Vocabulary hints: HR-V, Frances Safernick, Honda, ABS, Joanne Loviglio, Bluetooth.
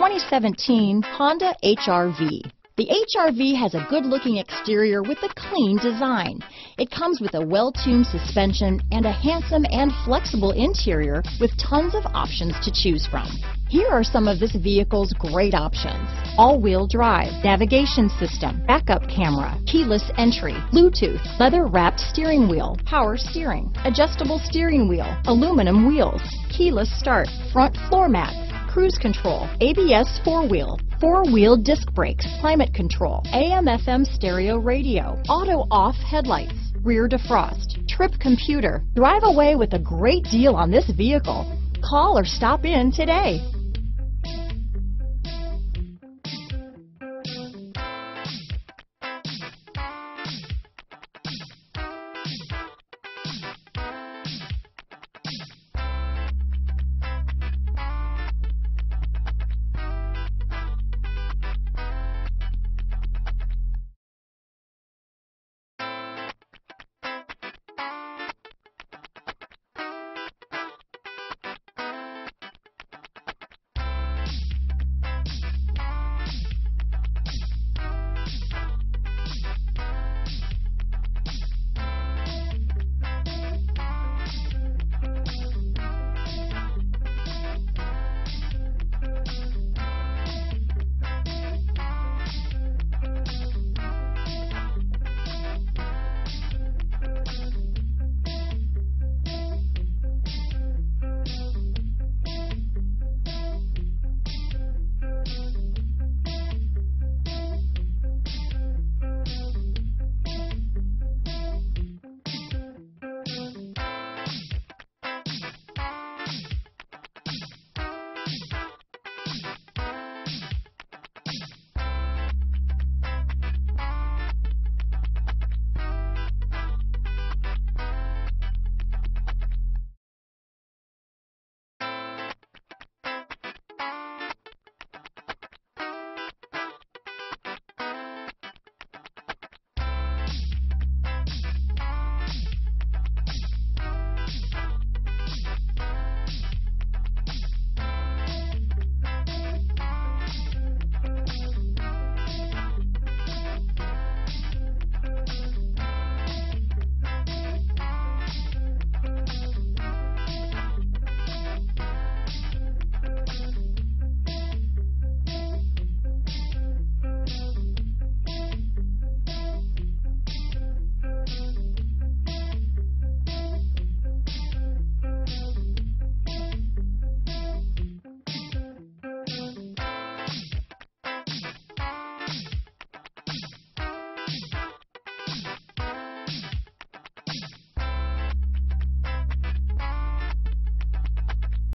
2017 Honda HR-V. The HR-V has a good-looking exterior with a clean design. It comes with a well-tuned suspension and a handsome and flexible interior with tons of options to choose from. Here are some of this vehicle's great options: all-wheel drive, navigation system, backup camera, keyless entry, Bluetooth, leather-wrapped steering wheel, power steering, adjustable steering wheel, aluminum wheels, keyless start, front floor mats, cruise control, ABS four-wheel disc brakes, climate control, AM/FM stereo radio, auto-off headlights, rear defrost, trip computer. Drive away with a great deal on this vehicle. Call or stop in today.